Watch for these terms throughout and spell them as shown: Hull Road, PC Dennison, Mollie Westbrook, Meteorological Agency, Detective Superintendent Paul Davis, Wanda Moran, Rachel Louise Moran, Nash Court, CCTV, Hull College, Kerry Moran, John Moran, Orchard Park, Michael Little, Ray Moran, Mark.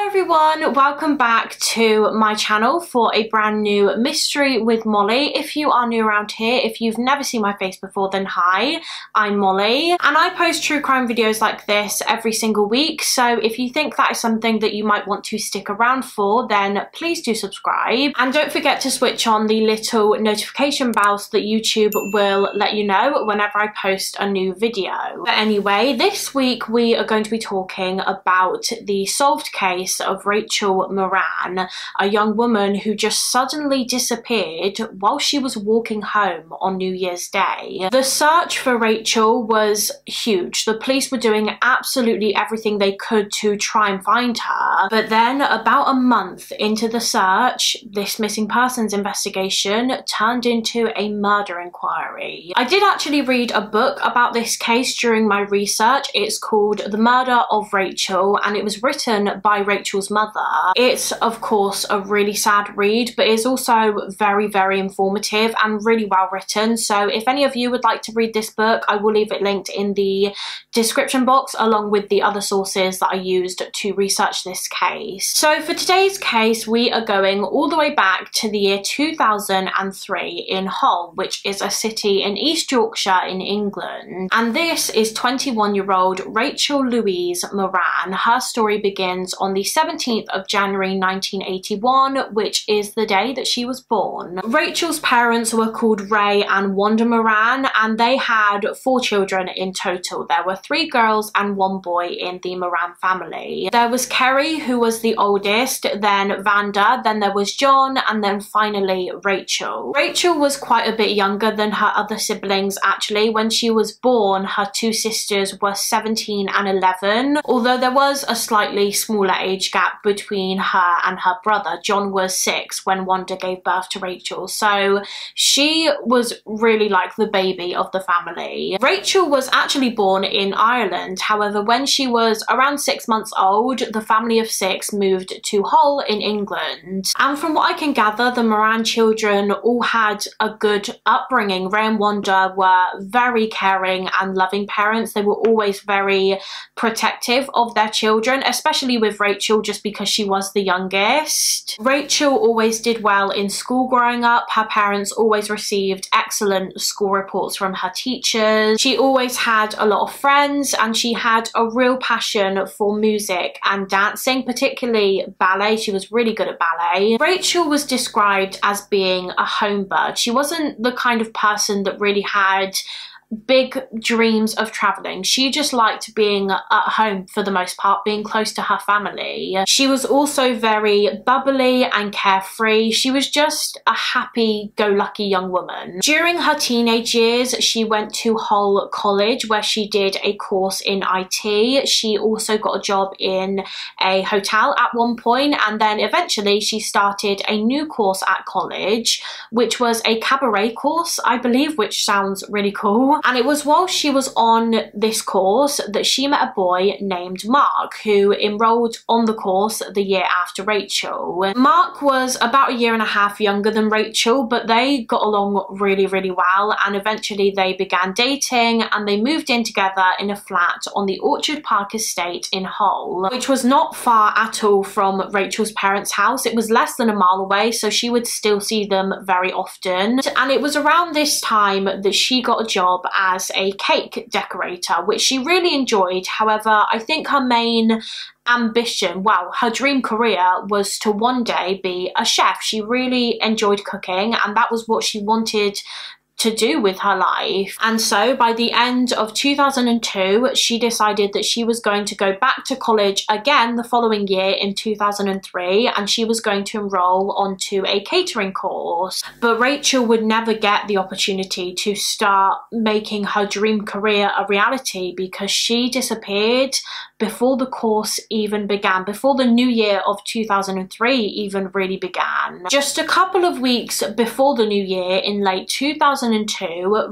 Hello everyone, welcome back to my channel for a brand new mystery with Molly. If you are new around here, if you've never seen my face before, then hi, I'm Molly and I post true crime videos like this every single week, so if you think that is something that you might want to stick around for, then please do subscribe and don't forget to switch on the little notification bells that YouTube will let you know whenever I post a new video. But anyway, this week we are going to be talking about the solved case of Rachel Moran, a young woman who just suddenly disappeared while she was walking home on New Year's Day. The search for Rachel was huge. The police were doing absolutely everything they could to try and find her, but then about a month into the search, this missing persons investigation turned into a murder inquiry. I did actually read a book about this case during my research. It's called The Murder of Rachel and it was written by Rachel's mother. It's of course a really sad read, but it's also very, very informative and really well written, so if any of you would like to read this book, I will leave it linked in the description box along with the other sources that I used to research this case. So for today's case we are going all the way back to the year 2003 in Hull, which is a city in East Yorkshire in England, and this is 21-year-old Rachel Louise Moran. Her story begins on the 17th of January 1981, which is the day that she was born. Rachel's parents were called Ray and Wanda Moran and they had 4 children in total. There were 3 girls and 1 boy in the Moran family. There was Kerry, who was the oldest, then Wanda, then there was John, and then finally Rachel. Rachel was quite a bit younger than her other siblings actually. When she was born, her 2 sisters were 17 and 11, although there was a slightly smaller age gap between her and her brother. John was 6 when Wanda gave birth to Rachel, so she was really like the baby of the family. Rachel was actually born in Ireland, however when she was around 6 months old the family of 6 moved to Hull in England, and from what I can gather the Moran children all had a good upbringing. Ray and Wanda were very caring and loving parents. They were always very protective of their children, especially with Rachel just because she was the youngest. Rachel always did well in school growing up. Her parents always received excellent school reports from her teachers. She always had a lot of friends and she had a real passion for music and dancing, particularly ballet. She was really good at ballet. Rachel was described as being a homebird. She wasn't the kind of person that really had big dreams of traveling. She just liked being at home for the most part, being close to her family. She was also very bubbly and carefree. She was just a happy-go-lucky young woman. During her teenage years she went to Hull College where she did a course in IT. She also got a job in a hotel at one point, and then eventually she started a new course at college which was a cabaret course, I believe, which sounds really cool. And it was while she was on this course that she met a boy named Mark, who enrolled on the course the year after Rachel. Mark was about a year and a half younger than Rachel, but they got along really well, and eventually they began dating and they moved in together in a flat on the Orchard Park estate in Hull, which was not far at all from Rachel's parents' house. It was less than a mile away, so she would still see them very often. And it was around this time that she got a job as a cake decorator, which she really enjoyed. However, I think her main ambition, well, her dream career was to one day be a chef. She really enjoyed cooking and that was what she wanted to do with her life. And so by the end of 2002 she decided that she was going to go back to college again the following year in 2003 and she was going to enroll onto a catering course. But Rachel would never get the opportunity to start making her dream career a reality because she disappeared before the course even began, before the new year of 2003 even really began. Just a couple of weeks before the new year in late 2002,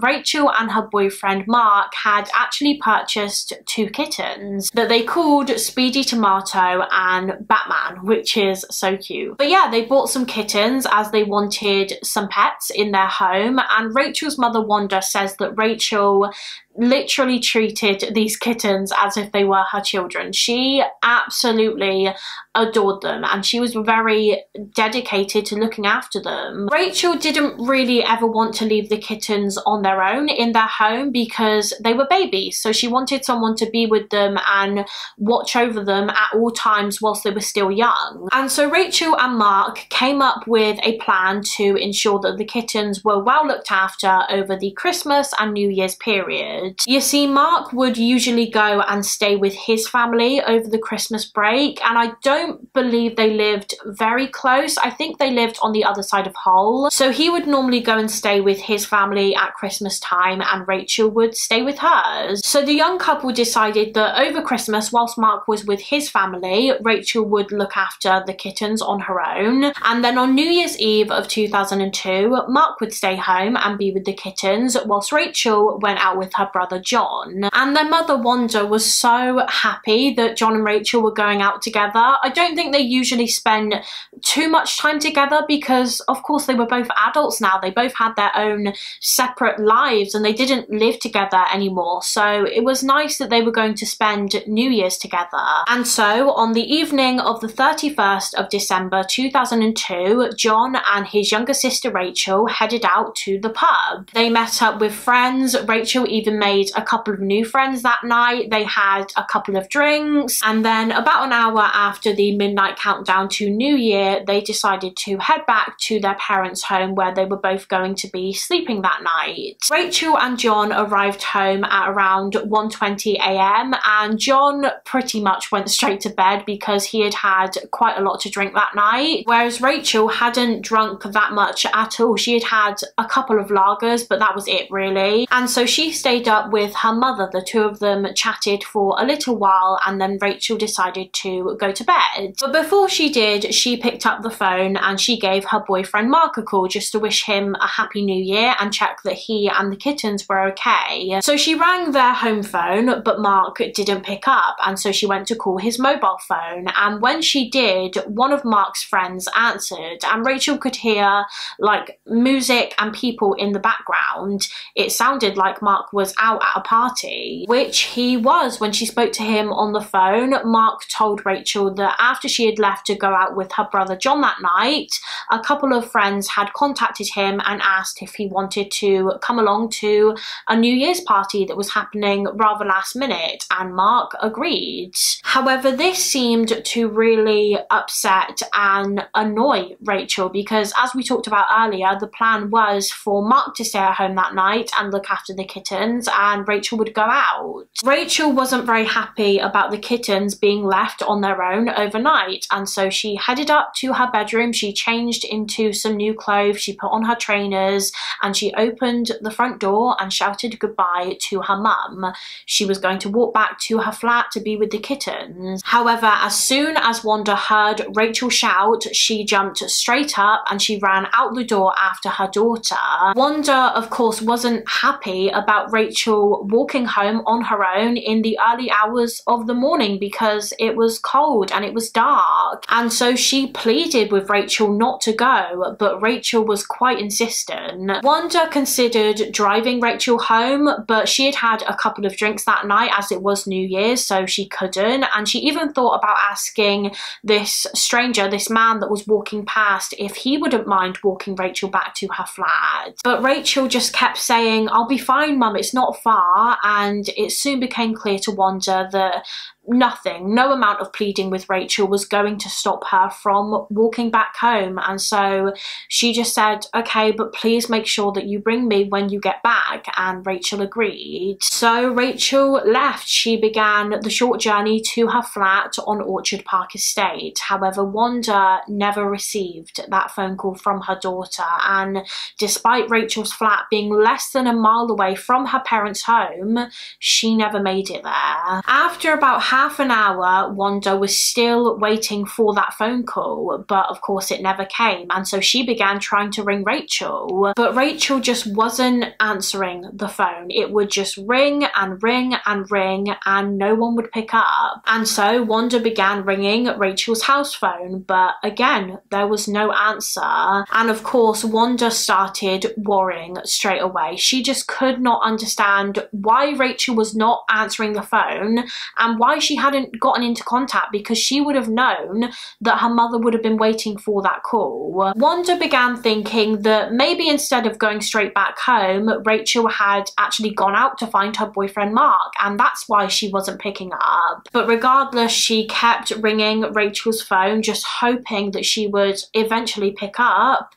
Rachel and her boyfriend Mark had actually purchased 2 kittens that they called Speedy Tomato and Batman, which is so cute. But yeah, they bought some kittens as they wanted some pets in their home, and Rachel's mother Wanda says that Rachel literally treated these kittens as if they were her children. She absolutely adored them and she was very dedicated to looking after them. Rachel didn't really ever want to leave the kittens on their own in their home because they were babies, so she wanted someone to be with them and watch over them at all times whilst they were still young. And so Rachel and Mark came up with a plan to ensure that the kittens were well looked after over the Christmas and New Year's period. You see, Mark would usually go and stay with his family over the Christmas break, and I don't believe they lived very close. I think they lived on the other side of Hull. So he would normally go and stay with his family at Christmas time and Rachel would stay with hers. So the young couple decided that over Christmas, whilst Mark was with his family, Rachel would look after the kittens on her own. And then on New Year's Eve of 2002, Mark would stay home and be with the kittens whilst Rachel went out with her brother John. And their mother Wanda was so happy that John and Rachel were going out together. I don't think they usually spend too much time together because of course they were both adults now. They both had their own separate lives and they didn't live together anymore, so it was nice that they were going to spend New Year's together. And so on the evening of the 31st of December 2002, John and his younger sister Rachel headed out to the pub. They met up with friends. Rachel even made a couple of new friends that night. They had a couple of drinks and then about an hour after the midnight countdown to New Year, they decided to head back to their parents' home where they were both going to be sleeping that night. Rachel and John arrived home at around 1:20 a.m. and John pretty much went straight to bed because he had had quite a lot to drink that night, whereas Rachel hadn't drunk that much at all. She had had a couple of lagers, but that was it really. And so she stayed up with her mother. The two of them chatted for a little while and then Rachel decided to go to bed. But before she did, she picked up the phone and she gave her boyfriend Mark a call just to wish him a happy new year and check that he and the kittens were okay. So she rang their home phone, but Mark didn't pick up, and so she went to call his mobile phone, and when she did, one of Mark's friends answered and Rachel could hear like music and people in the background. It sounded like Mark was out at a party, which he was. When she spoke to him on the phone, Mark told Rachel that after she had left to go out with her brother John that night, a couple of friends had contacted him and asked if he wanted to come along to a New Year's party that was happening rather last minute, and Mark agreed. However, this seemed to really upset and annoy Rachel because, as we talked about earlier, the plan was for Mark to stay at home that night and look after the kittens and Rachel would go out. Rachel wasn't very happy about the kittens being left on their own overnight, and so she headed up to her bedroom. She changed into some new clothes, she put on her trainers and she opened the front door and shouted goodbye to her mum. She was going to walk back to her flat to be with the kittens. However, as soon as Wanda heard Rachel shout, she jumped straight up and she ran out the door after her daughter. Wanda, of course, wasn't happy about Rachel walking home on her own in the early hours of the morning because it was cold and it was dark, and so she pleaded with Rachel not to go, but Rachel was quite insistent. Wanda considered driving Rachel home, but she had had a couple of drinks that night as it was New Year's, so she couldn't, and she even thought about asking this stranger, this man that was walking past, if he wouldn't mind walking Rachel back to her flat. But Rachel just kept saying, "I'll be fine, Mum, it's not far," and it soon became clear to Wanda that nothing, no amount of pleading with Rachel was going to stop her from walking back home, and so she just said, "Okay, but please make sure that you ring me when you get back," and Rachel agreed. So Rachel left. She began the short journey to her flat on Orchard Park Estate. However, Wanda never received that phone call from her daughter, and despite Rachel's flat being less than a mile away from her parents' home, she never made it there. After about half an hour, Wanda was still waiting for that phone call, but of course it never came, and so she began trying to ring Rachel, but Rachel just wasn't answering the phone. It would just ring and ring and ring, and no one would pick up. And so Wanda began ringing Rachel's house phone, but again, there was no answer. And of course, Wanda started worrying straight away. She just could not understand why Rachel was not answering the phone and why she hadn't gotten into contact, because she would have known that her mother would have been waiting for that call. Wanda began thinking that maybe instead of going straight back home, Rachel had actually gone out to find her boyfriend Mark, and that's why she wasn't picking up. But regardless, she kept ringing Rachel's phone, just hoping that she would eventually pick up,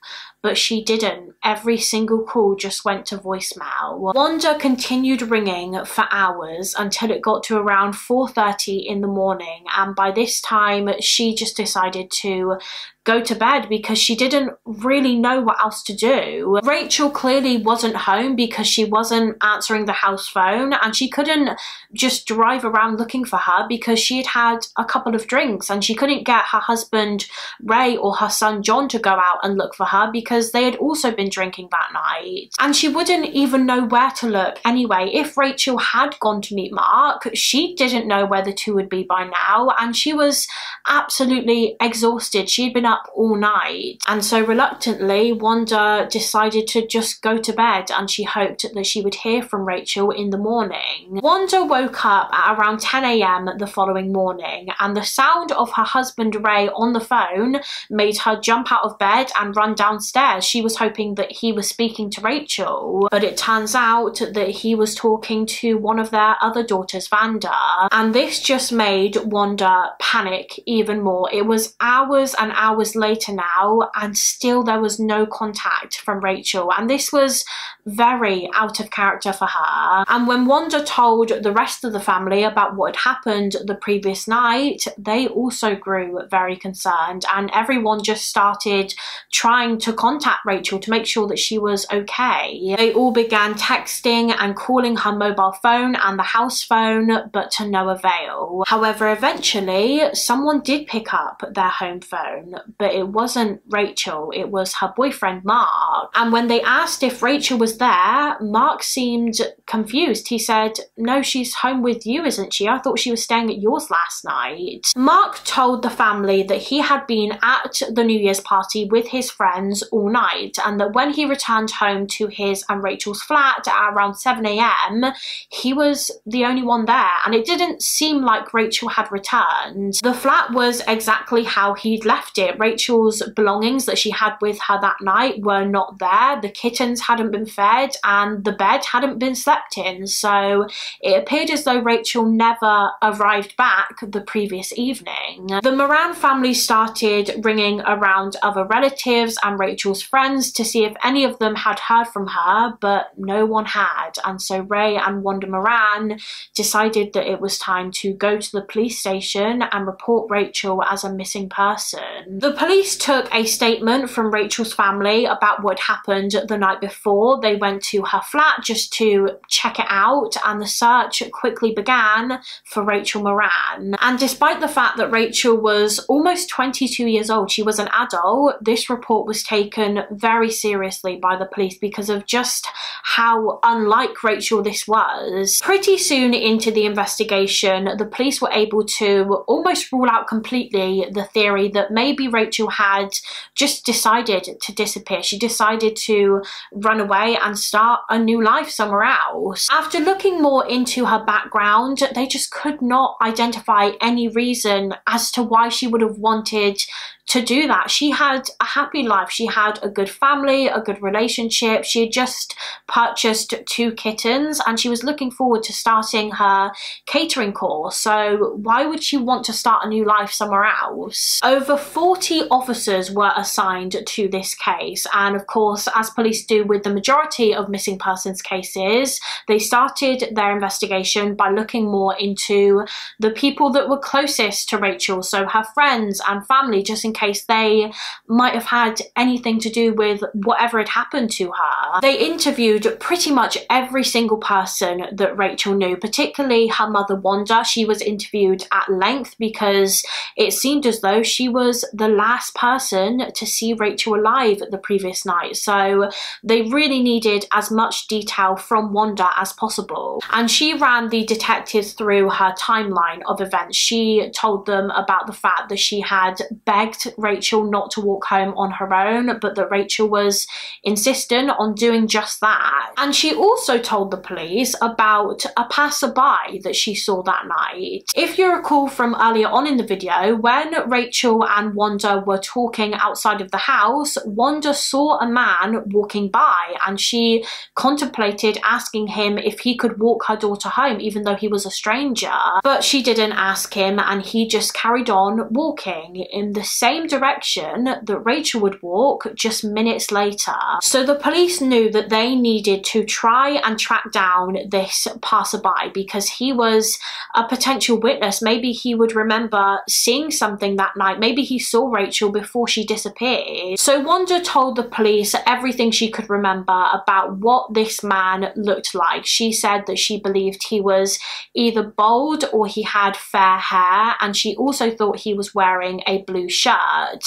but she didn't. Every single call just went to voicemail. Wanda continued ringing for hours until it got to around 4:30 in the morning, and by this time she just decided to go to bed because she didn't really know what else to do. Rachel clearly wasn't home because she wasn't answering the house phone, and she couldn't just drive around looking for her because she had had a couple of drinks, and she couldn't get her husband Ray or her son John to go out and look for her because they had also been drinking that night. And she wouldn't even know where to look anyway. If Rachel had gone to meet Mark, she didn't know where the two would be by now, and she was absolutely exhausted. She'd been up all night, and so reluctantly Wanda decided to just go to bed, and she hoped that she would hear from Rachel in the morning. Wanda woke up at around 10 a.m. the following morning, and the sound of her husband Ray on the phone made her jump out of bed and run downstairs. She was hoping that he was speaking to Rachel, but it turns out that he was talking to one of their other daughters, Vanda, and this just made Wanda panic even more. It was hours and hours later now, and still there was no contact from Rachel, and this was very out of character for her. And when Wanda told the rest of the family about what had happened the previous night, they also grew very concerned, and everyone just started trying to contact Rachel to make sure that she was okay. They all began texting and calling her mobile phone and the house phone, but to no avail. However, eventually someone did pick up their home phone, but it wasn't Rachel, it was her boyfriend Mark. And when they asked if Rachel was there, Mark seemed confused. He said, "No, she's home with you, isn't she? I thought she was staying at yours last night." Mark told the family that he had been at the New Year's party with his friends all night, and that when he returned home to his and Rachel's flat at around 7 a.m, he was the only one there, and it didn't seem like Rachel had returned. The flat was exactly how he'd left it. Rachel's belongings that she had with her that night were not there, the kittens hadn't been fed, and the bed hadn't been slept in, so it appeared as though Rachel never arrived back the previous evening. The Moran family started ringing around other relatives and Rachel's friends to see if any of them had heard from her, but no one had, and so Ray and Wanda Moran decided that it was time to go to the police station and report Rachel as a missing person. The police took a statement from Rachel's family about what happened the night before. They went to her flat just to check it out, and the search quickly began for Rachel Moran. And despite the fact that Rachel was almost 22 years old, she was an adult, this report was taken very seriously by the police because of just how unlike Rachel this was. Pretty soon into the investigation, the police were able to almost rule out completely the theory that maybe Rachel had just decided to disappear. She decided to run away and start a new life somewhere else. After looking more into her background, they just could not identify any reason as to why she would have wanted to do that. She had a happy life, she had a good family, a good relationship, she had just purchased 2 kittens, and she was looking forward to starting her catering course, so why would she want to start a new life somewhere else? Over 40 officers were assigned to this case, and of course, as police do with the majority of missing persons cases, they started their investigation by looking more into the people that were closest to Rachel, so her friends and family, just in case they might have had anything to do with whatever had happened to her. They interviewed pretty much every single person that Rachel knew, particularly her mother Wanda. She was interviewed at length because it seemed as though she was the last person to see Rachel alive the previous night, so they really needed as much detail from Wanda as possible. And she ran the detectives through her timeline of events. She told them about the fact that she had begged Rachel not to walk home on her own, but that Rachel was insistent on doing just that. And she also told the police about a passerby that she saw that night. If you recall from earlier on in the video, when Rachel and Wanda were talking outside of the house, Wanda saw a man walking by and she contemplated asking him if he could walk her daughter home, even though he was a stranger. But she didn't ask him and he just carried on walking in the same direction that Rachel would walk just minutes later. So the police knew that they needed to try and track down this passerby because he was a potential witness. Maybe he would remember seeing something that night. Maybe he saw Rachel before she disappeared. So Wanda told the police everything she could remember about what this man looked like. She said that she believed he was either bald or he had fair hair, and she also thought he was wearing a blue shirt.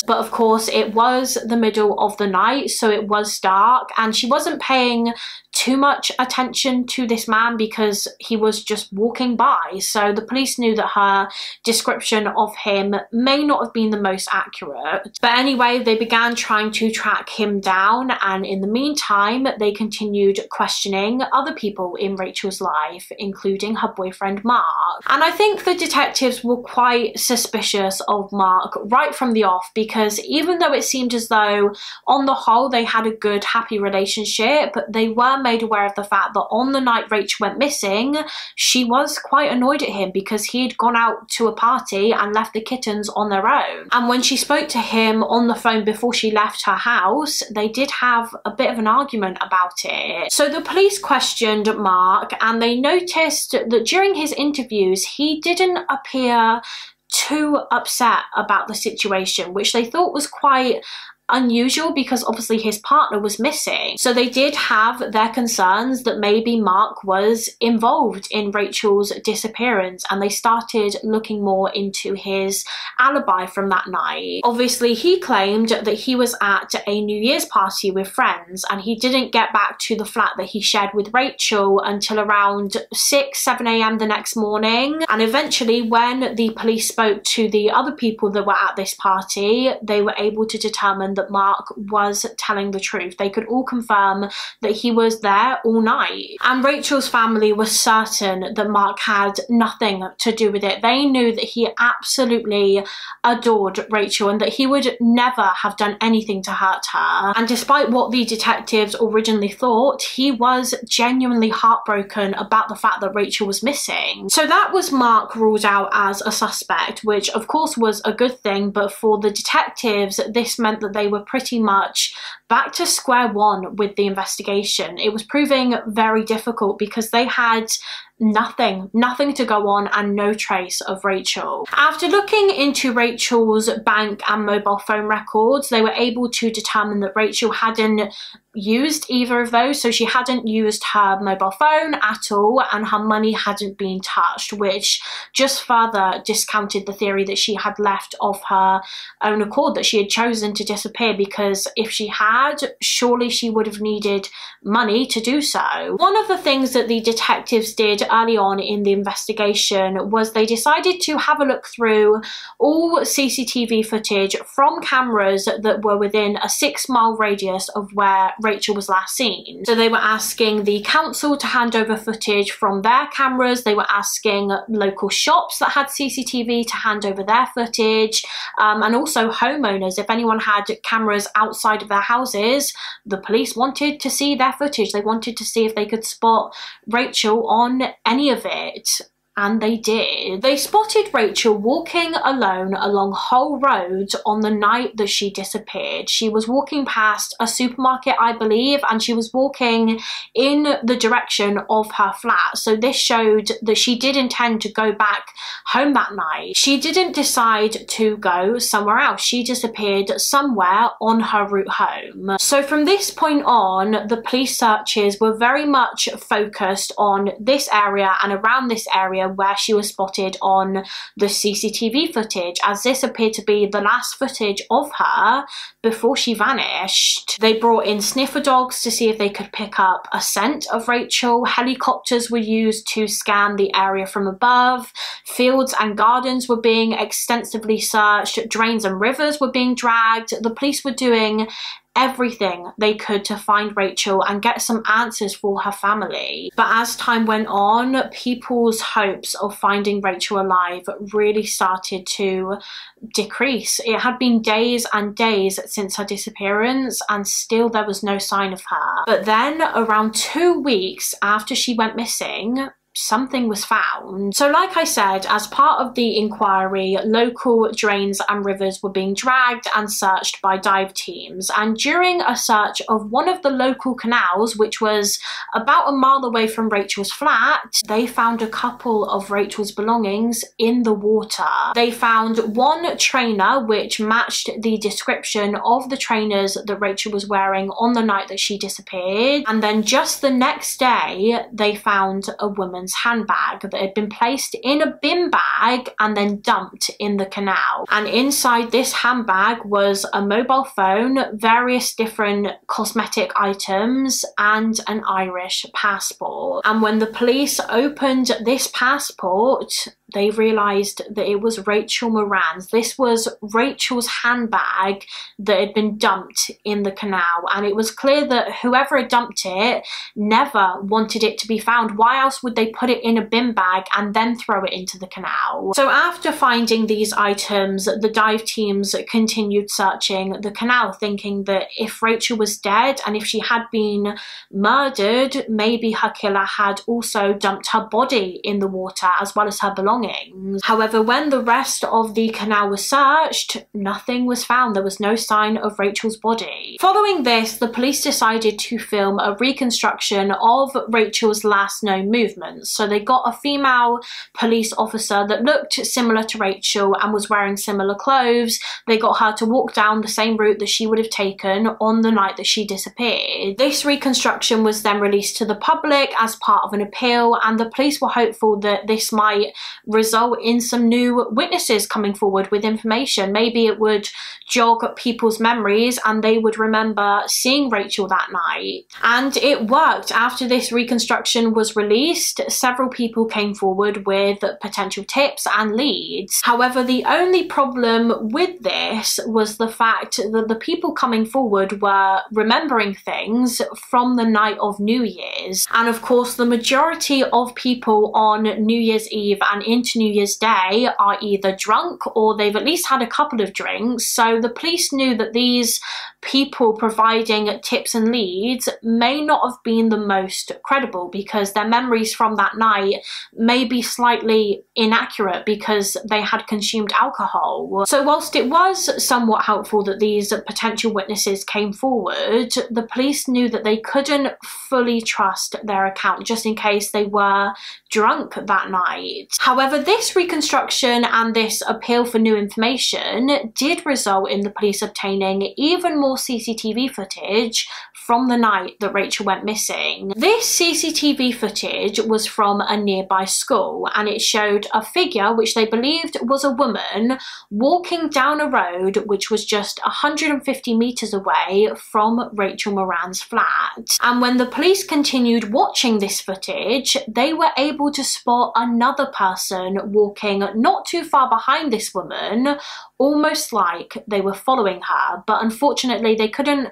But of course it was the middle of the night, so it was dark, and she wasn't paying too much attention to this man because he was just walking by. So the police knew that her description of him may not have been the most accurate. But anyway, they began trying to track him down, and in the meantime they continued questioning other people in Rachel's life, including her boyfriend Mark. And I think the detectives were quite suspicious of Mark right from the off, because even though it seemed as though on the whole they had a good, happy relationship, they were made aware of the fact that on the night Rachel went missing, she was quite annoyed at him because he had gone out to a party and left the kittens on their own. And when she spoke to him on the phone before she left her house, they did have a bit of an argument about it. So the police questioned Mark and they noticed that during his interviews he didn't appear too upset about the situation, which they thought was quite unusual because obviously his partner was missing. So they did have their concerns that maybe Mark was involved in Rachel's disappearance, and they started looking more into his alibi from that night. Obviously he claimed that he was at a New Year's party with friends and he didn't get back to the flat that he shared with Rachel until around 6–7 a.m. the next morning. And eventually when the police spoke to the other people that were at this party, they were able to determine that Mark was telling the truth. They could all confirm that he was there all night. And Rachel's family was certain that Mark had nothing to do with it. They knew that he absolutely adored Rachel and that he would never have done anything to hurt her. And despite what the detectives originally thought, he was genuinely heartbroken about the fact that Rachel was missing. So that was Mark ruled out as a suspect, which of course was a good thing, but for the detectives this meant that they were pretty much back to square one with the investigation. It was proving very difficult because they had nothing to go on and no trace of Rachel. After looking into Rachel's bank and mobile phone records, they were able to determine that Rachel hadn't used either of those, so she hadn't used her mobile phone at all and her money hadn't been touched, which just further discounted the theory that she had left of her own accord, that she had chosen to disappear, because if she had, surely she would have needed money to do so. One of the things that the detectives did early on in the investigation was they decided to have a look through all CCTV footage from cameras that were within a 6-mile radius of where Rachel was last seen. So they were asking the council to hand over footage from their cameras, they were asking local shops that had CCTV to hand over their footage, and also homeowners. If anyone had cameras outside of their houses, the police wanted to see their footage. They wanted to see if they could spot Rachel on any of it. And they did. They spotted Rachel walking alone along Hull Road on the night that she disappeared. She was walking past a supermarket, I believe, and she was walking in the direction of her flat. So this showed that she did intend to go back home that night. She didn't decide to go somewhere else. She disappeared somewhere on her route home. So from this point on, the police searches were very much focused on this area and around this area where she was spotted on the CCTV footage, as this appeared to be the last footage of her before she vanished. They brought in sniffer dogs to see if they could pick up a scent of Rachel. Helicopters were used to scan the area from above. Fields and gardens were being extensively searched. Drains and rivers were being dragged. The police were doing everything they could to find Rachel and get some answers for her family. But as time went on, people's hopes of finding Rachel alive really started to decrease. It had been days and days since her disappearance and still there was no sign of her. But then around 2 weeks after she went missing, something was found. So like I said, as part of the inquiry, local drains and rivers were being dragged and searched by dive teams. And during a search of one of the local canals, which was about a mile away from Rachel's flat, they found a couple of Rachel's belongings in the water. They found one trainer which matched the description of the trainers that Rachel was wearing on the night that she disappeared. And then just the next day, they found a woman's handbag that had been placed in a bin bag and then dumped in the canal. And inside this handbag was a mobile phone, various different cosmetic items, and an Irish passport. And when the police opened this passport, they realised that it was Rachel Moran's. This was Rachel's handbag that had been dumped in the canal, and it was clear that whoever had dumped it never wanted it to be found. Why else would they put it in a bin bag and then throw it into the canal? So after finding these items, the dive teams continued searching the canal, thinking that if Rachel was dead and if she had been murdered, maybe her killer had also dumped her body in the water as well as her belongings. However, when the rest of the canal was searched, nothing was found. There was no sign of Rachel's body. Following this, the police decided to film a reconstruction of Rachel's last known movements. So they got a female police officer that looked similar to Rachel and was wearing similar clothes. They got her to walk down the same route that she would have taken on the night that she disappeared. This reconstruction was then released to the public as part of an appeal, and the police were hopeful that this might result in some new witnesses coming forward with information. Maybe it would jog people's memories and they would remember seeing Rachel that night. And it worked. After this reconstruction was released, several people came forward with potential tips and leads. However, the only problem with this was the fact that the people coming forward were remembering things from the night of New Year's. And of course, the majority of people on New Year's Eve and into New Year's Day are either drunk or they've at least had a couple of drinks. So the police knew that these people providing tips and leads may not have been the most credible because their memories from that night may be slightly inaccurate because they had consumed alcohol. So whilst it was somewhat helpful that these potential witnesses came forward, the police knew that they couldn't fully trust their account just in case they were drunk that night. However, this reconstruction and this appeal for new information did result in the police obtaining even more CCTV footage from the night that Rachel went missing. This CCTV footage was from a nearby school, and it showed a figure which they believed was a woman walking down a road which was just 150 metres away from Rachel Moran's flat. And when the police continued watching this footage, they were able to spot another person person walking not too far behind this woman, almost like they were following her, but unfortunately they couldn't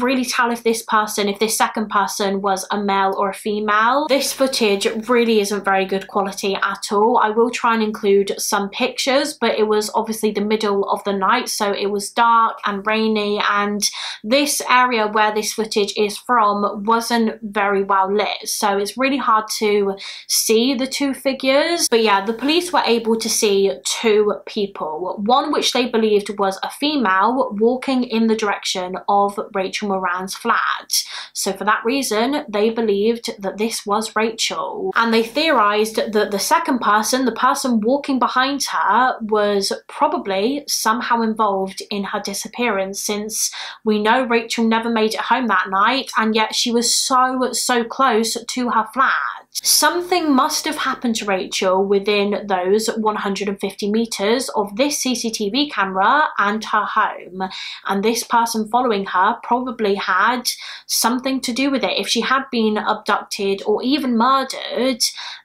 really tell if this person, if this second person, was a male or a female. This footage really isn't very good quality at all. I will try and include some pictures, but it was obviously the middle of the night, so it was dark and rainy, and this area where this footage is from wasn't very well lit, so it's really hard to see the two figures. But yeah, the police were able to see two people, one which they believed was a female walking in the direction of Rachel Moran's flat. So for that reason, they believed that this was Rachel, and they theorized that the second person, the person walking behind her, was probably somehow involved in her disappearance, since we know Rachel never made it home that night, and yet she was so close to her flat. Something must have happened to Rachel within those 150 meters of this CCTV camera and her home, and this person following her probably had something to do with it. If she had been abducted or even murdered,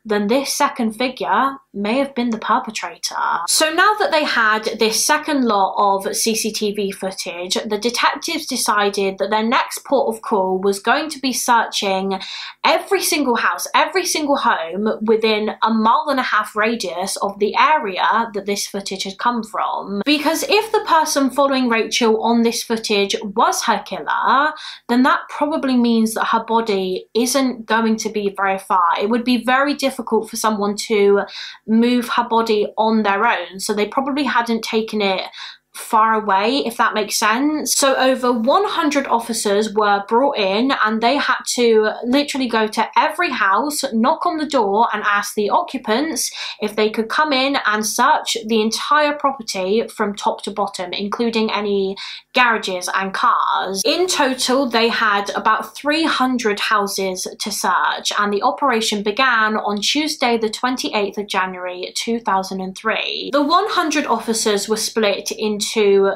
then this second figure may have been the perpetrator. So now that they had this second lot of CCTV footage, the detectives decided that their next port of call was going to be searching every single house, every single home within a 1.5 mile radius of the area that this footage had come from. Because if the person following Rachel on this footage was her killer, then that probably means that her body isn't going to be very far. It would be very difficult for someone to move her body on their own, so they probably hadn't taken it far away, if that makes sense. So over 100 officers were brought in, and they had to literally go to every house, knock on the door, and ask the occupants if they could come in and search the entire property from top to bottom, including any garages and cars. In total, they had about 300 houses to search, and the operation began on Tuesday the 28th of January 2003. The 100 officers were split into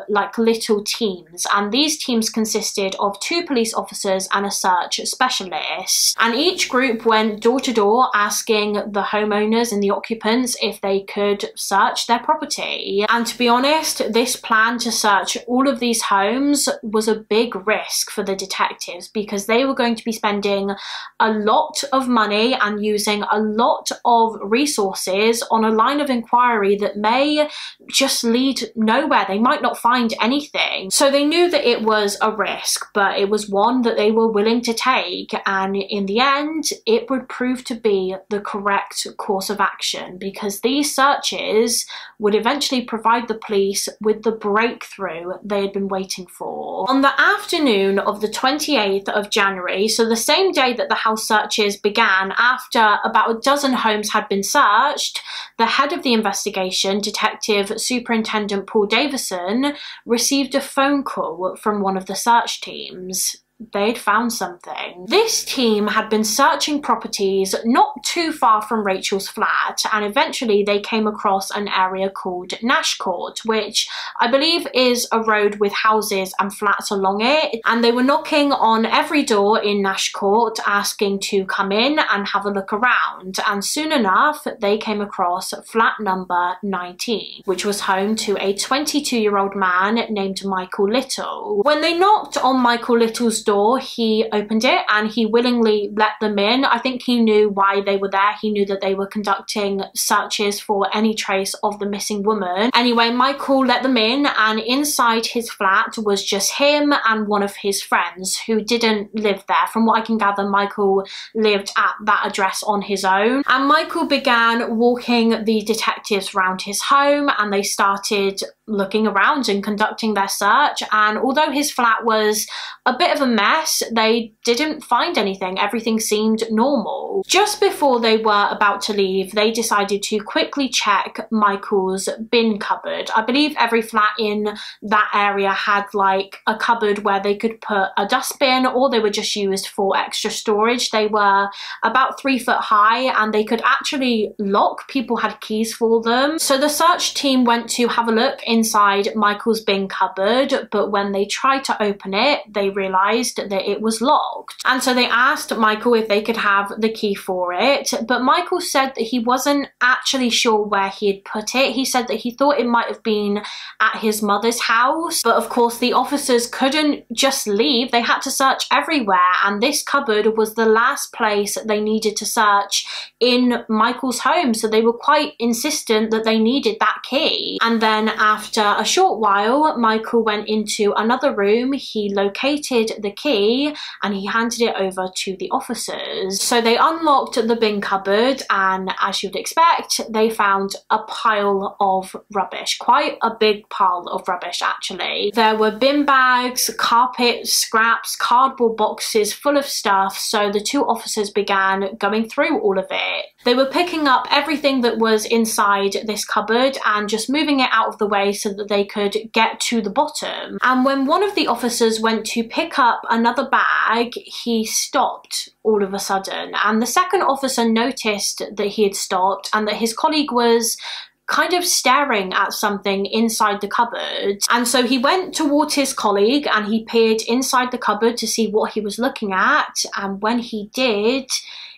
like little teams, and these teams consisted of 2 police officers and a search specialist, and each group went door to door asking the homeowners and the occupants if they could search their property. And to be honest, this plan to search all of these homes was a big risk for the detectives, because they were going to be spending a lot of money and using a lot of resources on a line of inquiry that may just lead nowhere. They might not find anything. So they knew that it was a risk, but it was one that they were willing to take, and in the end it would prove to be the correct course of action, because these searches would eventually provide the police with the breakthrough they had been waiting for. On the afternoon of the 28th of January, so the same day that the house searches began, after about a dozen homes had been searched, the head of the investigation, Detective Superintendent Paul Davis, received a phone call from one of the search teams. They'd found something. This team had been searching properties not too far from Rachel's flat, and eventually they came across an area called Nash Court, which I believe is a road with houses and flats along it, and they were knocking on every door in Nash Court asking to come in and have a look around, and soon enough they came across flat number 19, which was home to a 22-year-old man named Michael Little. When they knocked on Michael Little's door, he opened it and he willingly let them in. I think he knew why they were there. He knew that they were conducting searches for any trace of the missing woman. Anyway, Michael let them in, and inside his flat was just him and one of his friends who didn't live there. From what I can gather, Michael lived at that address on his own, and Michael began walking the detectives around his home, and they started looking around and conducting their search. And although his flat was a bit of a mess, they didn't find anything. Everything seemed normal. Just before they were about to leave, they decided to quickly check Michael's bin cupboard. I believe every flat in that area had like a cupboard where they could put a dustbin, or they were just used for extra storage. They were about 3 foot high and they could actually lock. People had keys for them. So the search team went to have a look inside Michael's bin cupboard, but when they tried to open it, they realized realised that it was locked. And so they asked Michael if they could have the key for it, but Michael said that he wasn't actually sure where he had put it. He said that he thought it might have been at his mother's house, but of course the officers couldn't just leave. They had to search everywhere, and this cupboard was the last place they needed to search in Michael's home, so they were quite insistent that they needed that key. And then after a short while, Michael went into another room, he located the key, and he handed it over to the officers. So they unlocked the bin cupboard, and as you'd expect, they found a pile of rubbish, quite a big pile of rubbish actually. There were bin bags, carpet scraps, cardboard boxes full of stuff, so the two officers began going through all of it. They were picking up everything that was inside this cupboard and just moving it out of the way so that they could get to the bottom. And when one of the officers went to pick up another bag, he stopped all of a sudden, and the second officer noticed that he had stopped and that his colleague was kind of staring at something inside the cupboard. And so he went towards his colleague and he peered inside the cupboard to see what he was looking at, and when he did,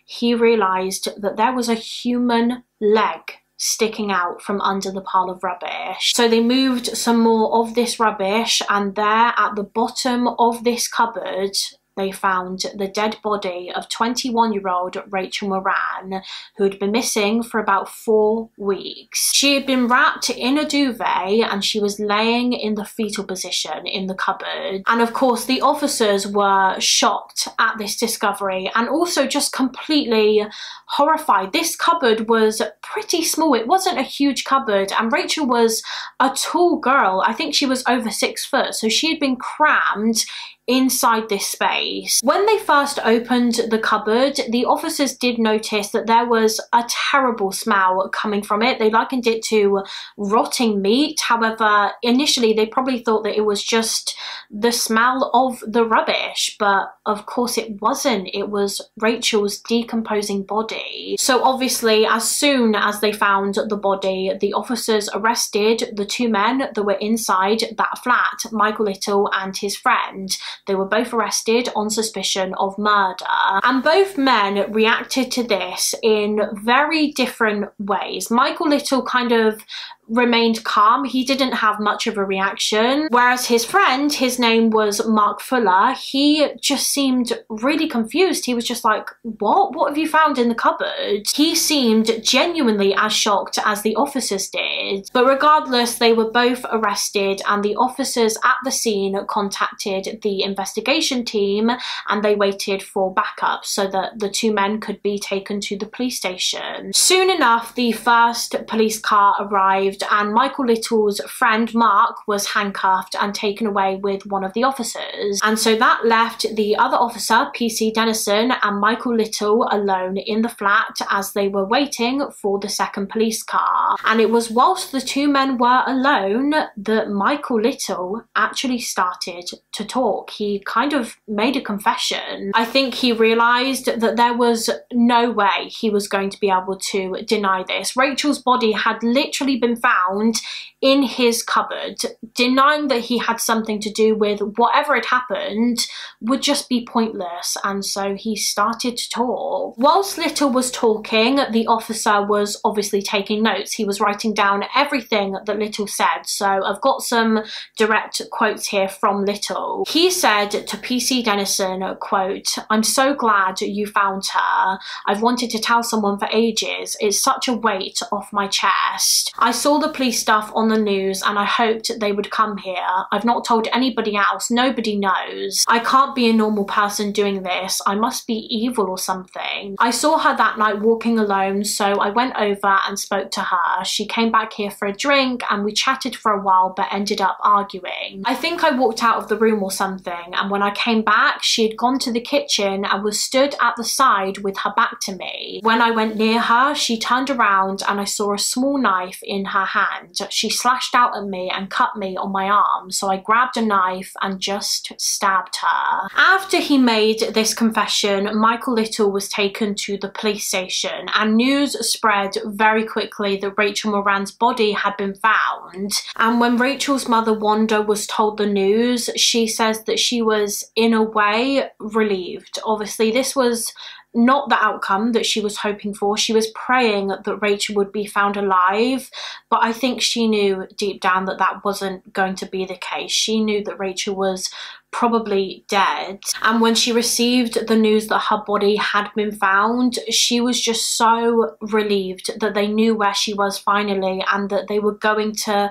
he realised that there was a human leg sticking out from under the pile of rubbish. So they moved some more of this rubbish, and there at the bottom of this cupboard they found the dead body of 21-year-old Rachel Moran, who had been missing for about 4 weeks. She had been wrapped in a duvet and she was laying in the fetal position in the cupboard. And of course the officers were shocked at this discovery and also just completely horrified. This cupboard was pretty small, it wasn't a huge cupboard, and Rachel was a tall girl. I think she was over 6 foot, so she had been crammed inside this space. When they first opened the cupboard, the officers did notice that there was a terrible smell coming from it. They likened it to rotting meat. However, initially they probably thought that it was just the smell of the rubbish, but of course it wasn't. It was Rachel's decomposing body. So obviously, as soon as they found the body, the officers arrested the two men that were inside that flat, Michael Little and his friend. They were both arrested on suspicion of murder, and both men reacted to this in very different ways. Michael Little kind of remained calm, he didn't have much of a reaction, whereas his friend, his name was Mark Fuller, he just seemed really confused. He was just like, what have you found in the cupboard? He seemed genuinely as shocked as the officers did, but regardless they were both arrested, and the officers at the scene contacted the investigation team and they waited for backup so that the two men could be taken to the police station. Soon enough the first police car arrived, and Michael Little's friend Mark was handcuffed and taken away with one of the officers. And so that left the other officer, PC Dennison, and Michael Little alone in the flat as they were waiting for the second police car. And it was whilst the two men were alone that Michael Little actually started to talk. He kind of made a confession. I think he realised that there was no way he was going to be able to deny this. Rachel's body had literally been found in his cupboard. Denying that he had something to do with whatever had happened would just be pointless, and so he started to talk. Whilst Little was talking, the officer was obviously taking notes. He was writing down everything that Little said, so I've got some direct quotes here from Little. He said to PC Dennison, quote, "I'm so glad you found her. I've wanted to tell someone for ages. It's such a weight off my chest. I saw the police stuff on the news and I hoped they would come here. I've not told anybody else. Nobody knows. I can't be a normal person doing this. I must be evil or something. I saw her that night walking alone, so I went over and spoke to her. She came back here for a drink and we chatted for a while but ended up arguing. I think I walked out of the room or something, and when I came back she had gone to the kitchen and was stood at the side with her back to me. When I went near her she turned around and I saw a small knife in her hand. She slashed out at me and cut me on my arm, so I grabbed a knife and just stabbed her. After he made this confession, Michael Little was taken to the police station, and news spread very quickly that Rachel Moran's body had been found. And when Rachel's mother Wanda was told the news, she says that she was in a way relieved. Obviously this was not the outcome that she was hoping for. She was praying that Rachel would be found alive, but I think she knew deep down that that wasn't going to be the case. She knew that Rachel was probably dead, and when she received the news that her body had been found, she was just so relieved that they knew where she was finally and that they were going to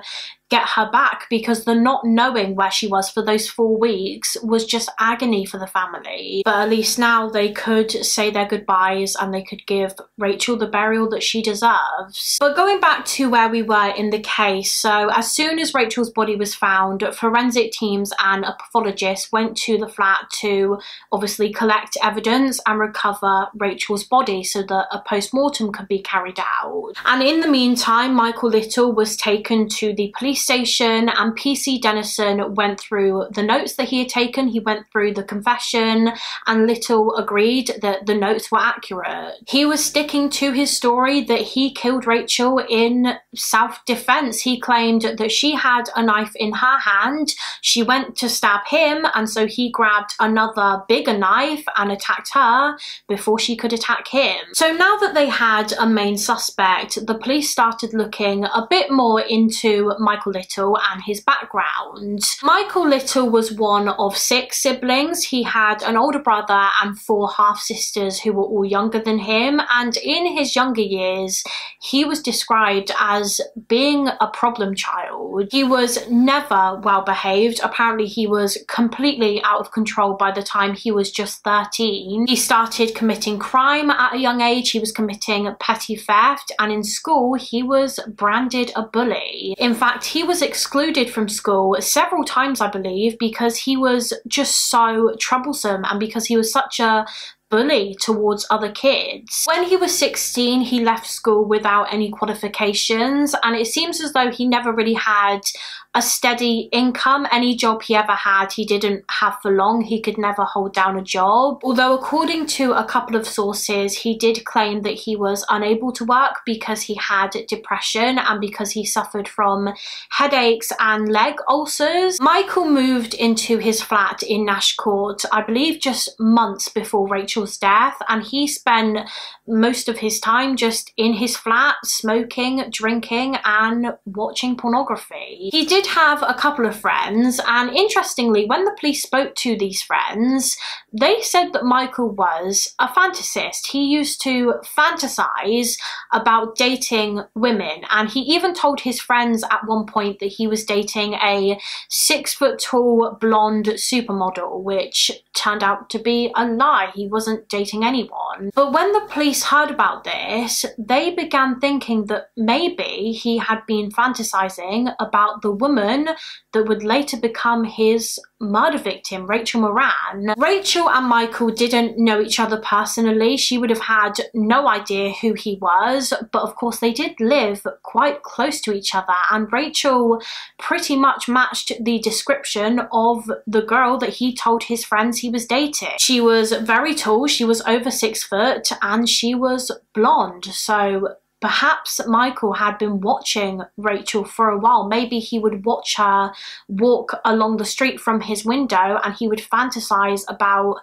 get her back, because the not knowing where she was for those 4 weeks was just agony for the family. But at least now they could say their goodbyes and they could give Rachel the burial that she deserves. But going back to where we were in the case, so as soon as Rachel's body was found, forensic teams and a pathologist went to the flat to obviously collect evidence and recover Rachel's body so that a post-mortem could be carried out. And in the meantime, Michael Little was taken to the police station, and PC Dennison went through the notes that he had taken. He went through the confession, and Little agreed that the notes were accurate. He was sticking to his story that he killed Rachel in self-defense. He claimed that she had a knife in her hand, she went to stab him, and so he grabbed another bigger knife and attacked her before she could attack him. So now that they had a main suspect, the police started looking a bit more into Michael Little and his background. Michael Little was one of 6 siblings. He had an older brother and 4 half-sisters who were all younger than him, and in his younger years he was described as being a problem child. He was never well behaved. Apparently he was completely out of control by the time he was just 13. He started committing crime at a young age. He was committing petty theft, and in school he was branded a bully. In fact, he was excluded from school several times, I believe, because he was just so troublesome and because he was such a bully towards other kids. When he was 16, he left school without any qualifications, and it seems as though he never really had a steady income. Any job he ever had, he didn't have for long. He could never hold down a job. Although according to a couple of sources, he did claim that he was unable to work because he had depression and because he suffered from headaches and leg ulcers. Michael moved into his flat in Nash Court, I believe just months before Rachel's death, and he spent most of his time just in his flat, smoking, drinking, and watching pornography. He did have a couple of friends, and interestingly, when the police spoke to these friends, they said that Michael was a fantasist. He used to fantasize about dating women, and he even told his friends at one point that he was dating a 6-foot-tall blonde supermodel, which turned out to be a lie. He wasn't dating anyone. But when the police heard about this, they began thinking that maybe he had been fantasizing about the woman that would later become his murder victim, Rachel Moran. Rachel and Michael didn't know each other personally. She would have had no idea who he was, but of course they did live quite close to each other, and Rachel pretty much matched the description of the girl that he told his friends he was dating. She was very tall, she was over 6 foot, and she was blonde, so perhaps Michael had been watching Rachel for a while. Maybe he would watch her walk along the street from his window and he would fantasize about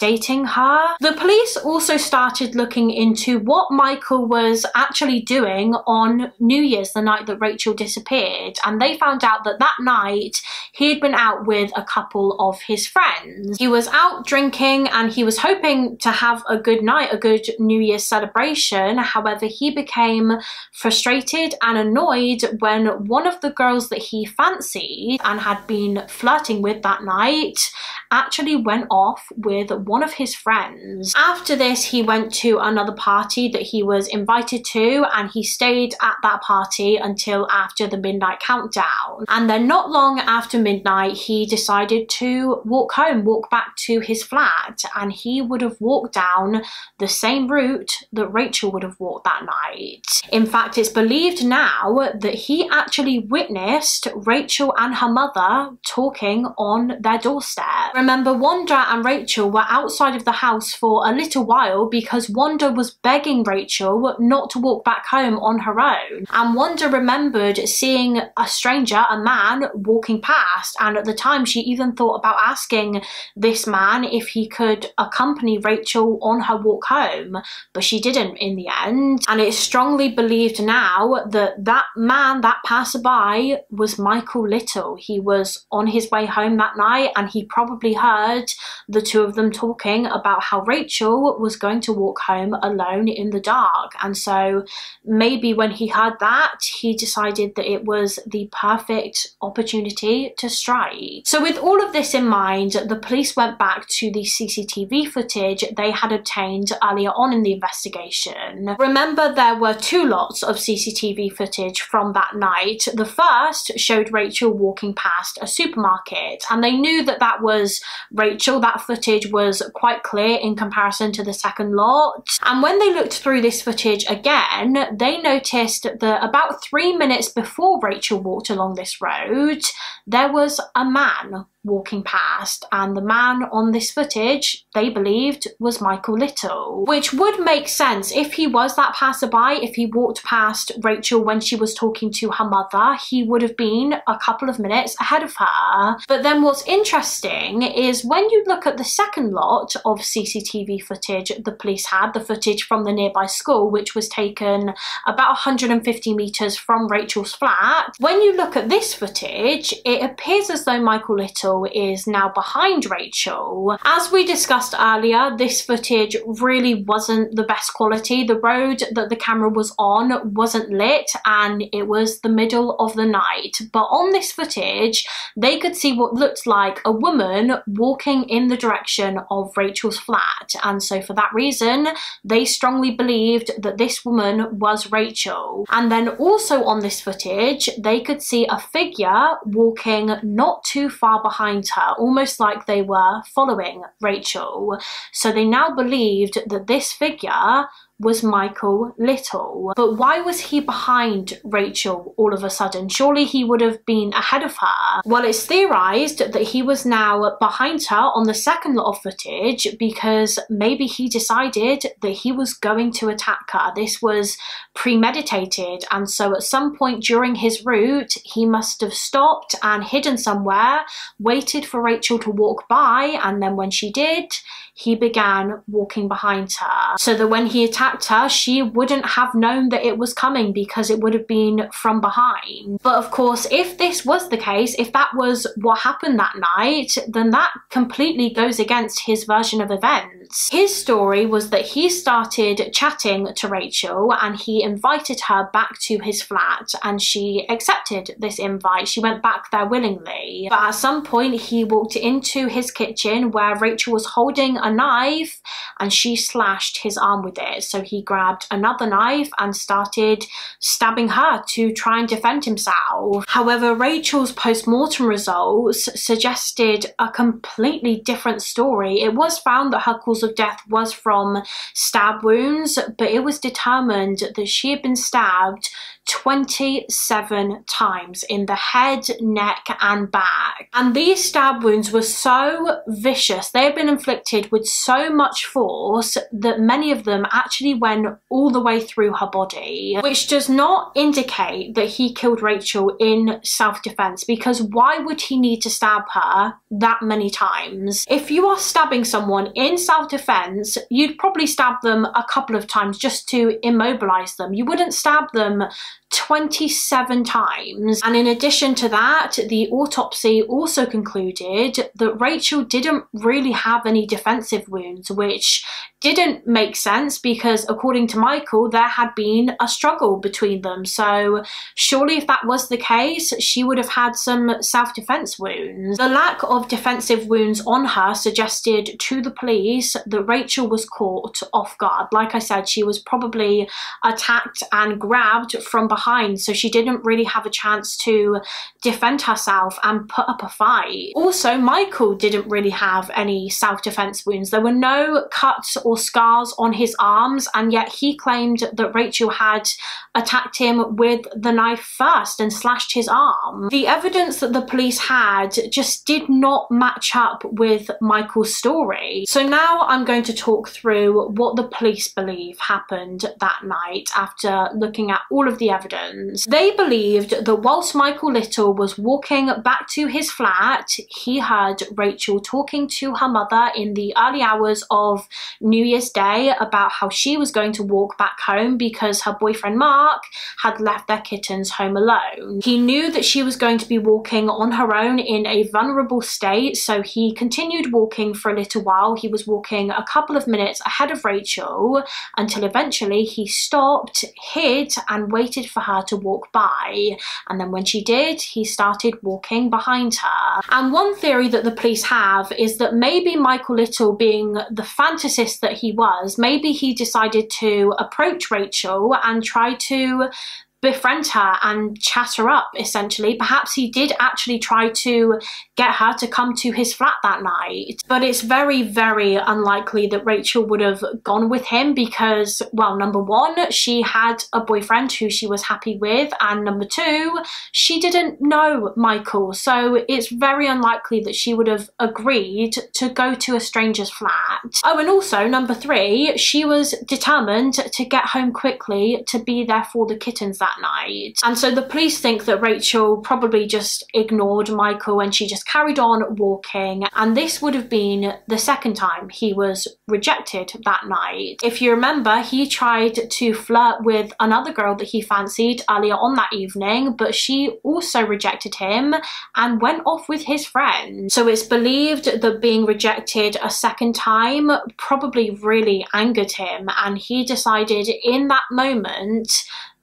dating her. The police also started looking into what Michael was actually doing on New Year's, the night that Rachel disappeared, and they found out that that night he had been out with a couple of his friends. He was out drinking and he was hoping to have a good night, a good New Year's celebration. However, he became frustrated and annoyed when one of the girls that he fancied and had been flirting with that night actually went off with one of his friends. After this, he went to another party that he was invited to, and he stayed at that party until after the midnight countdown. And then not long after midnight, he decided to walk home, walk back to his flat, and he would have walked down the same route that Rachel would have walked that night. In fact, it's believed now that he actually witnessed Rachel and her mother talking on their doorstep. Remember, Wanda and Rachel were outside of the house for a little while because Wanda was begging Rachel not to walk back home on her own. And Wanda remembered seeing a stranger, a man, walking past, and at the time she even thought about asking this man if he could accompany Rachel on her walk home, but she didn't in the end. And it's strongly believed now that that man, that passerby, was Michael Little. He was on his way home that night and he probably heard the two of them talking about how Rachel was going to walk home alone in the dark. And so maybe when he heard that, he decided that it was the perfect opportunity to strike. So with all of this in mind, the police went back to the CCTV footage they had obtained earlier on in the investigation. Remember, there were two lots of CCTV footage from that night. The first showed Rachel walking past a supermarket, and they knew that that was Rachel. That footage was quite clear in comparison to the second lot. And when they looked through this footage again, they noticed that about 3 minutes before Rachel walked along this road, there was a man walking past, and the man on this footage, they believed, was Michael Little, which would make sense if he was that passerby. If he walked past Rachel when she was talking to her mother, he would have been a couple of minutes ahead of her. But then what's interesting is when you look at the second lot of CCTV footage the police had, the footage from the nearby school, which was taken about 150 meters from Rachel's flat, when you look at this footage, it appears as though Michael Little is now behind Rachel. As we discussed earlier, this footage really wasn't the best quality. The road that the camera was on wasn't lit and it was the middle of the night. But on this footage, they could see what looked like a woman walking in the direction of Rachel's flat. And so for that reason, they strongly believed that this woman was Rachel. And then also on this footage, they could see a figure walking not too far behind her, almost like they were following Rachel. So they now believed that this figure was Michael Little. But why was he behind Rachel all of a sudden? Surely he would have been ahead of her. Well, it's theorised that he was now behind her on the second lot of footage because maybe he decided that he was going to attack her. This was premeditated, and so at some point during his route, he must have stopped and hidden somewhere, waited for Rachel to walk by, and then when she did, he began walking behind her, so that when he attacked her, she wouldn't have known that it was coming because it would have been from behind. But of course, if this was the case, if that was what happened that night, then that completely goes against his version of events. His story was that he started chatting to Rachel and he invited her back to his flat, and she accepted this invite. She went back there willingly. But at some point, he walked into his kitchen where Rachel was holding a knife and she slashed his arm with it. So he grabbed another knife and started stabbing her to try and defend himself. However, Rachel's post-mortem results suggested a completely different story. It was found that her cause of death was from stab wounds, but it was determined that she had been stabbed 27 times in the head, neck and back. And these stab wounds were so vicious, they had been inflicted with so much force that many of them actually went all the way through her body, which does not indicate that he killed Rachel in self-defense, because why would he need to stab her that many times? If you are stabbing someone in self-defense, you'd probably stab them a couple of times just to immobilize them. You wouldn't stab them 27 times. And in addition to that, the autopsy also concluded that Rachel didn't really have any defensive wounds, which didn't make sense because according to Michael, there had been a struggle between them. So surely if that was the case, she would have had some self-defense wounds. The lack of defensive wounds on her suggested to the police that Rachel was caught off guard. Like I said, she was probably attacked and grabbed from behind, so she didn't really have a chance to defend herself and put up a fight. Also, Michael didn't really have any self-defense wounds. There were no cuts or scars on his arms, and yet he claimed that Rachel had attacked him with the knife first and slashed his arm. The evidence that the police had just did not match up with Michael's story. So now I'm going to talk through what the police believe happened that night after looking at all of the evidence. They believed that whilst Michael Little was walking back to his flat, he heard Rachel talking to her mother in the early hours of New Year's Day about how she was going to walk back home because her boyfriend Mark had left their kittens home alone. He knew that she was going to be walking on her own in a vulnerable state, so he continued walking for a little while. He was walking a couple of minutes ahead of Rachel until eventually he stopped, hid and waited for her to walk by, and then when she did, he started walking behind her. And one theory that the police have is that maybe Michael Little, being the fantasist that he was, maybe he decided to approach Rachel and try to befriend her and chat her up, essentially. Perhaps he did actually try to get her to come to his flat that night. But it's very, very unlikely that Rachel would have gone with him because, well, number one, she had a boyfriend who she was happy with, and number two, she didn't know Michael. So it's very unlikely that she would have agreed to go to a stranger's flat. Oh, and also, number three, she was determined to get home quickly to be there for the kittens that night. And so the police think that Rachel probably just ignored Michael and she just carried on walking, and this would have been the second time he was rejected that night. If you remember, he tried to flirt with another girl that he fancied earlier on that evening, but she also rejected him and went off with his friend. So it's believed that being rejected a second time probably really angered him, and he decided in that moment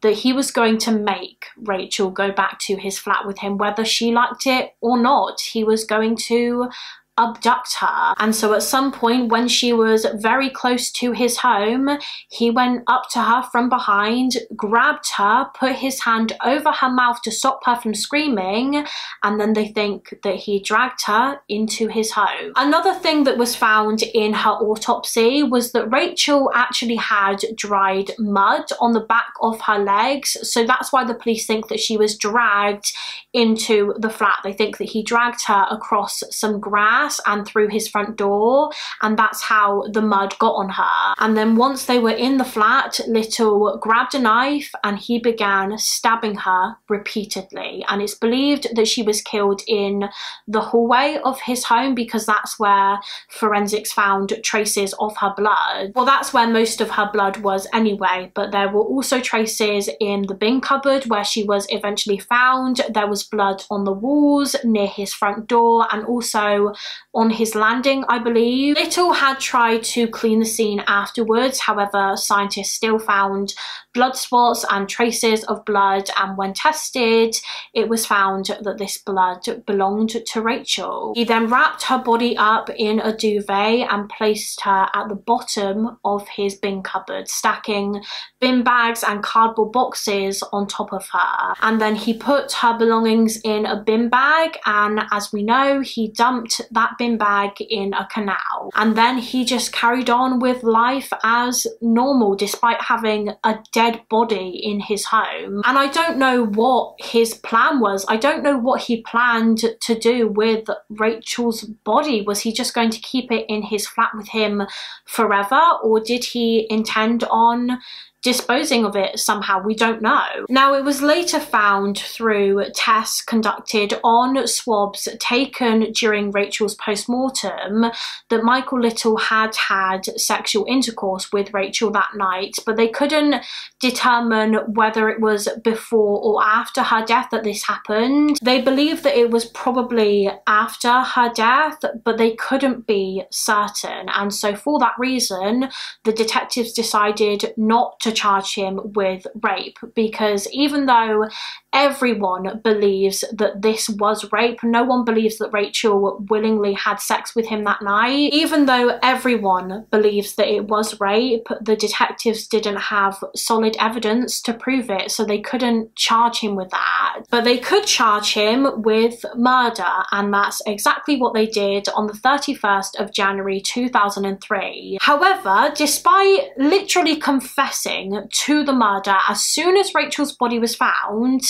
that he was going to make Rachel go back to his flat with him, whether she liked it or not. He was going to abduct her. And so at some point when she was very close to his home, he went up to her from behind, grabbed her, put his hand over her mouth to stop her from screaming, and then they think that he dragged her into his home. Another thing that was found in her autopsy was that Rachel actually had dried mud on the back of her legs, so that's why the police think that she was dragged into the flat. They think that he dragged her across some grass and through his front door, and that's how the mud got on her. And then once they were in the flat, Little grabbed a knife and he began stabbing her repeatedly, and it's believed that she was killed in the hallway of his home because that's where forensics found traces of her blood. Well, that's where most of her blood was anyway, but there were also traces in the bin cupboard where she was eventually found. There was blood on the walls near his front door and also on his landing, I believe. Little had tried to clean the scene afterwards, however scientists still found blood spots and traces of blood, and when tested it was found that this blood belonged to Rachel. He then wrapped her body up in a duvet and placed her at the bottom of his bin cupboard, stacking bin bags and cardboard boxes on top of her, and then he put her belongings in a bin bag, and as we know, he dumped that bin bag in a canal, and then he just carried on with life as normal despite having a dead body in his home. And I don't know what his plan was. I don't know what he planned to do with Rachel's body. Was he just going to keep it in his flat with him forever, or did he intend on disposing of it somehow, we don't know. Now, it was later found through tests conducted on swabs taken during Rachel's post-mortem that Michael Little had had sexual intercourse with Rachel that night, but they couldn't determine whether it was before or after her death that this happened. They believed that it was probably after her death, but they couldn't be certain, and so for that reason the detectives decided not to charge him with rape, because even though everyone believes that this was rape, no one believes that Rachel willingly had sex with him that night. Even though everyone believes that it was rape, the detectives didn't have solid evidence to prove it, so they couldn't charge him with that. But they could charge him with murder, and that's exactly what they did on the 31st of January 2003. However, despite literally confessing to the murder as soon as Rachel's body was found,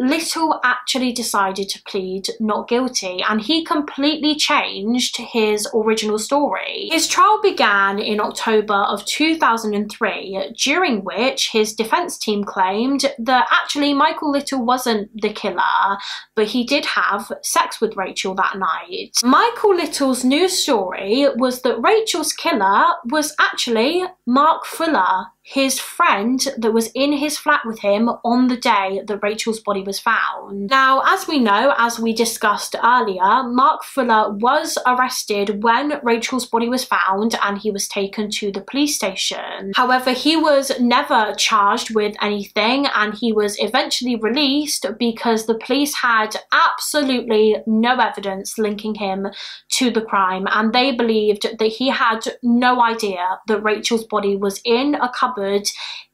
Little actually decided to plead not guilty, and he completely changed his original story. His trial began in October of 2003, during which his defense team claimed that actually Michael Little wasn't the killer, but he did have sex with Rachel that night. Michael Little's new story was that Rachel's killer was actually Mark Fuller, his friend that was in his flat with him on the day that Rachel's body was found. Now, as we know, as we discussed earlier, Mark Fuller was arrested when Rachel's body was found and he was taken to the police station. However, he was never charged with anything and he was eventually released because the police had absolutely no evidence linking him to the crime, and they believed that he had no idea that Rachel's body was in a cupboard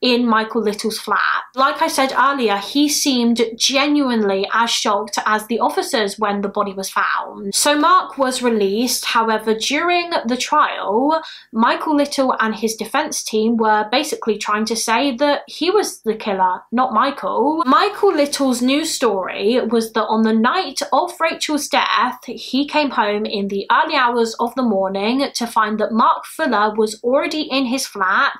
in Michael Little's flat. Like I said earlier, he seemed genuinely as shocked as the officers when the body was found. So Mark was released. However, during the trial, Michael Little and his defense team were basically trying to say that he was the killer, not Michael. Michael Little's new story was that on the night of Rachel's death, he came home in the early hours of the morning to find that Mark Fuller was already in his flat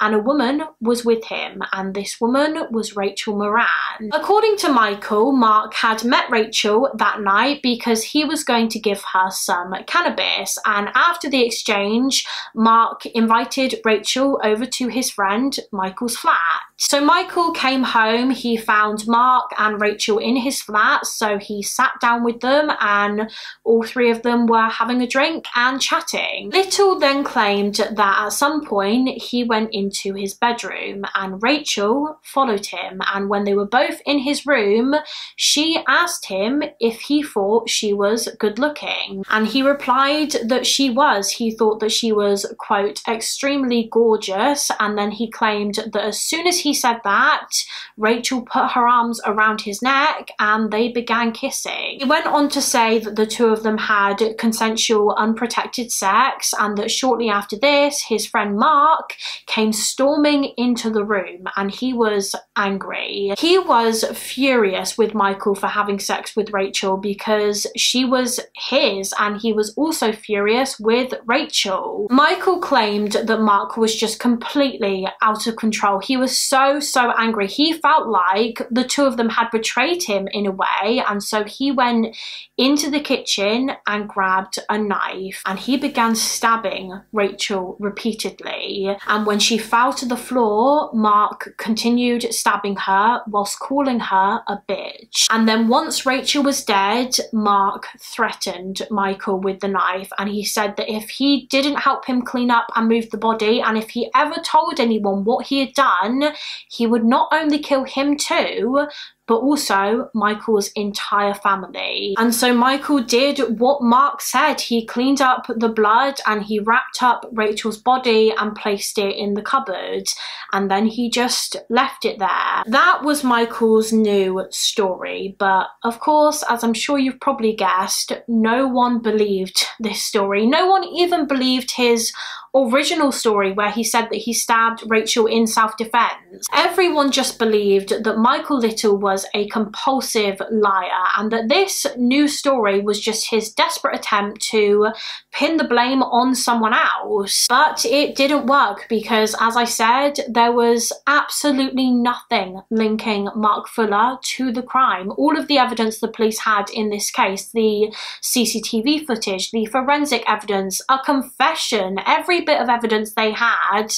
and a woman was with him, and this woman was Rachel Moran. According to Michael, Mark had met Rachel that night because he was going to give her some cannabis, and after the exchange, Mark invited Rachel over to his friend Michael's flat. So Michael came home, he found Mark and Rachel in his flat, so he sat down with them and all three of them were having a drink and chatting. Little then claimed that at some point he went into his bedroom and Rachel followed him, and when they were both in his room, she asked him if he thought she was good looking, and he replied that she was. He thought that she was, quote, extremely gorgeous, and then he claimed that as soon as he said that, Rachel put her arms around his neck and they began kissing. He went on to say that the two of them had consensual, unprotected sex, and that shortly after this, his friend Mark came storming into the room and he was angry. He was furious with Michael for having sex with Rachel because she was his, and he was also furious with Rachel. Michael claimed that Mark was just completely out of control. He was so angry. He felt like the two of them had betrayed him in a way, and so he went into the kitchen and grabbed a knife and he began stabbing Rachel repeatedly, and when she fell to the floor, Mark continued stabbing her whilst calling her a bitch. And then once Rachel was dead, Mark threatened Michael with the knife, and he said that if he didn't help him clean up and move the body, and if he ever told anyone what he had done, he would not only kill him too, but also Michael's entire family. And so Michael did what Mark said. He cleaned up the blood and he wrapped up Rachel's body and placed it in the cupboard, and then he just left it there. That was Michael's new story, but of course, as I'm sure you've probably guessed, no one believed this story. No one even believed his original story where he said that he stabbed Rachel in self-defense. Everyone just believed that Michael Little was was a compulsive liar, and that this new story was just his desperate attempt to pin the blame on someone else. But it didn't work because, as I said, there was absolutely nothing linking Mark Fuller to the crime. All of the evidence the police had in this case, the CCTV footage, the forensic evidence, a confession, every bit of evidence they had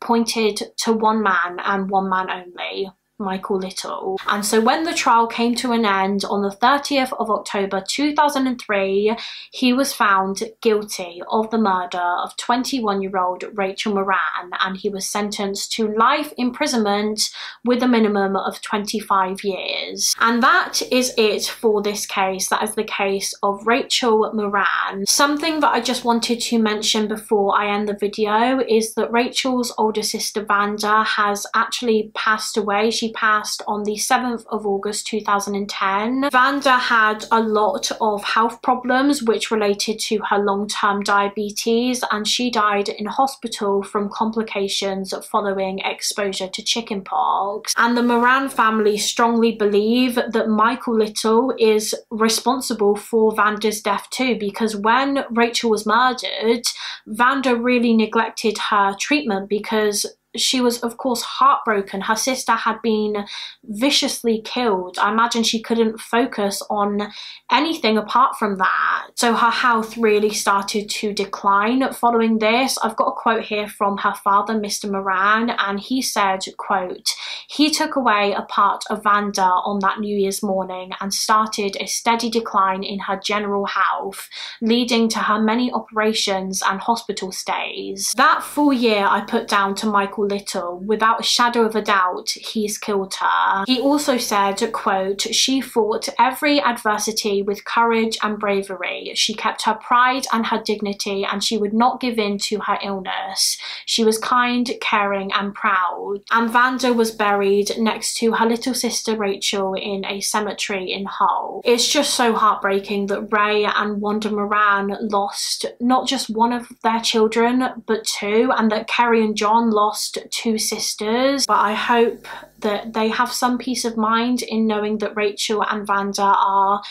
pointed to one man and one man only, Michael Little. And so when the trial came to an end on the 30th of October 2003, he was found guilty of the murder of 21-year-old Rachel Moran, and he was sentenced to life imprisonment with a minimum of 25 years. And that is it for this case. That is the case of Rachel Moran. Something that I just wanted to mention before I end the video is that Rachel's older sister Wanda has actually passed away. She passed on the 7th of August 2010. Wanda had a lot of health problems which related to her long-term diabetes, and she died in hospital from complications following exposure to chickenpox. And the Moran family strongly believe that Michael Little is responsible for Wanda's death too, because when Rachel was murdered, Wanda really neglected her treatment because she was, of course, heartbroken. Her sister had been viciously killed. I imagine she couldn't focus on anything apart from that. So her health really started to decline following this. I've got a quote here from her father, Mr. Moran, and he said, quote, "He took away a part of Wanda on that New Year's morning and started a steady decline in her general health, leading to her many operations and hospital stays. That full year I put down to Michael Little. Without a shadow of a doubt, he's killed her." He also said, quote, "She fought every adversity with courage and bravery. She kept her pride and her dignity, and she would not give in to her illness. She was kind, caring, and proud." And Wanda was buried next to her little sister Rachel in a cemetery in Hull. It's just so heartbreaking that Ray and Wanda Moran lost not just one of their children, but two, and that Kerry and John lost two sisters. But I hope that they have some peace of mind in knowing that Rachel and Wanda are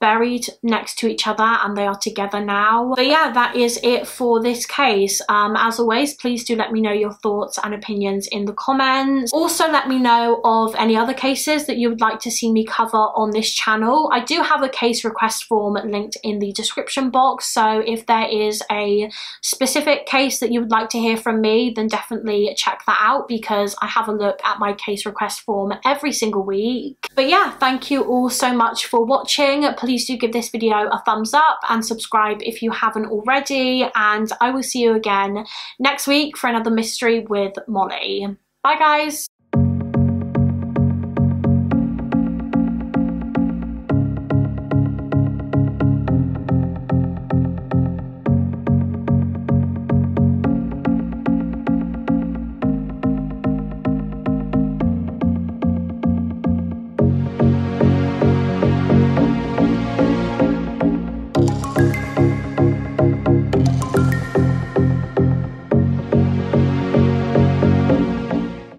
buried next to each other and they are together now. But yeah, that is it for this case. As always, please do let me know your thoughts and opinions in the comments. Also, let me know of any other cases that you would like to see me cover on this channel. I do have a case request form linked in the description box, so if there is a specific case that you would like to hear from me, then definitely check that out, because I have a look at my case request form every single week. But yeah, thank you all so much for watching. Please do give this video a thumbs up and subscribe if you haven't already, and I will see you again next week for another mystery with Molly. Bye guys!